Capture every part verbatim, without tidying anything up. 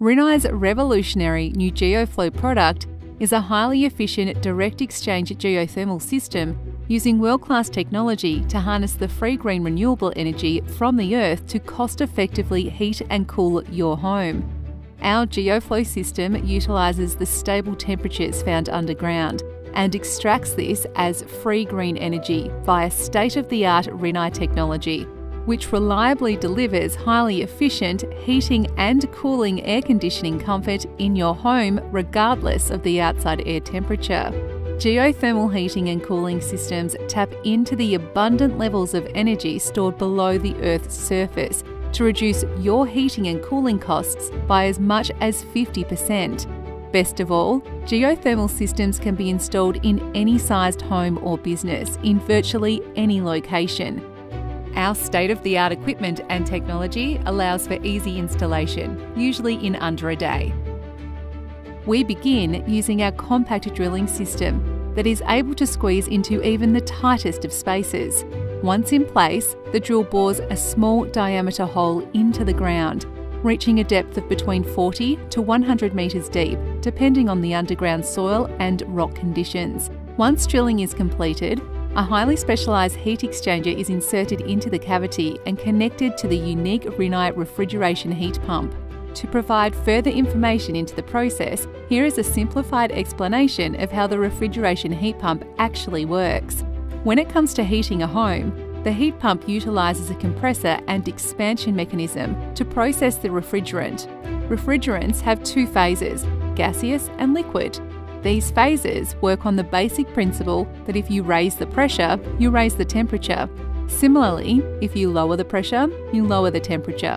Rinnai's revolutionary new Geoflo product is a highly efficient direct exchange geothermal system using world-class technology to harness the free green renewable energy from the earth to cost-effectively heat and cool your home. Our Geoflo system utilises the stable temperatures found underground and extracts this as free green energy via state-of-the-art Rinnai technology, which reliably delivers highly efficient heating and cooling air conditioning comfort in your home regardless of the outside air temperature. Geothermal heating and cooling systems tap into the abundant levels of energy stored below the Earth's surface to reduce your heating and cooling costs by as much as fifty percent. Best of all, geothermal systems can be installed in any sized home or business in virtually any location. Our state-of-the-art equipment and technology allows for easy installation, usually in under a day. We begin using our compact drilling system that is able to squeeze into even the tightest of spaces. Once in place, the drill bores a small diameter hole into the ground, reaching a depth of between forty to one hundred metres deep, depending on the underground soil and rock conditions. Once drilling is completed, a highly specialised heat exchanger is inserted into the cavity and connected to the unique Rinnai refrigeration heat pump. To provide further information into the process, here is a simplified explanation of how the refrigeration heat pump actually works. When it comes to heating a home, the heat pump utilises a compressor and expansion mechanism to process the refrigerant. Refrigerants have two phases, gaseous and liquid. These phases work on the basic principle that if you raise the pressure, you raise the temperature. Similarly, if you lower the pressure, you lower the temperature.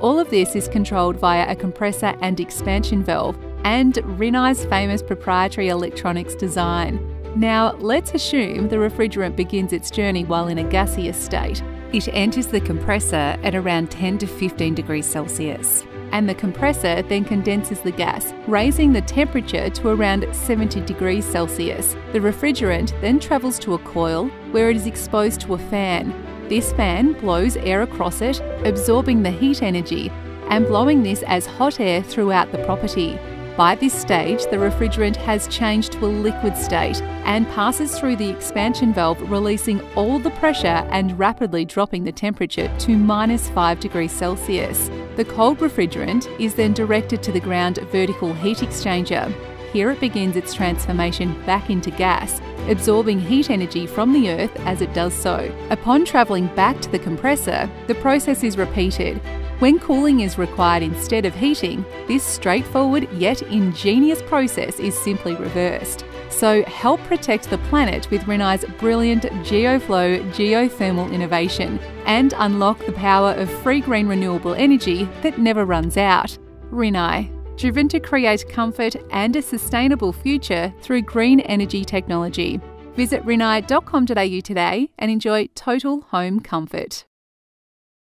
All of this is controlled via a compressor and expansion valve and Rinnai's famous proprietary electronics design. Now, let's assume the refrigerant begins its journey while in a gaseous state. It enters the compressor at around ten to fifteen degrees Celsius, and the compressor then condenses the gas, raising the temperature to around seventy degrees Celsius. The refrigerant then travels to a coil where it is exposed to a fan. This fan blows air across it, absorbing the heat energy and blowing this as hot air throughout the property. By this stage, the refrigerant has changed to a liquid state and passes through the expansion valve, releasing all the pressure and rapidly dropping the temperature to minus five degrees Celsius. The cold refrigerant is then directed to the ground vertical heat exchanger. Here it begins its transformation back into gas, absorbing heat energy from the earth as it does so. Upon travelling back to the compressor, the process is repeated. When cooling is required instead of heating, this straightforward yet ingenious process is simply reversed. So help protect the planet with Rinnai's brilliant Geoflo geothermal innovation and unlock the power of free green renewable energy that never runs out. Rinnai, driven to create comfort and a sustainable future through green energy technology. Visit rinnai dot com dot a u today and enjoy total home comfort.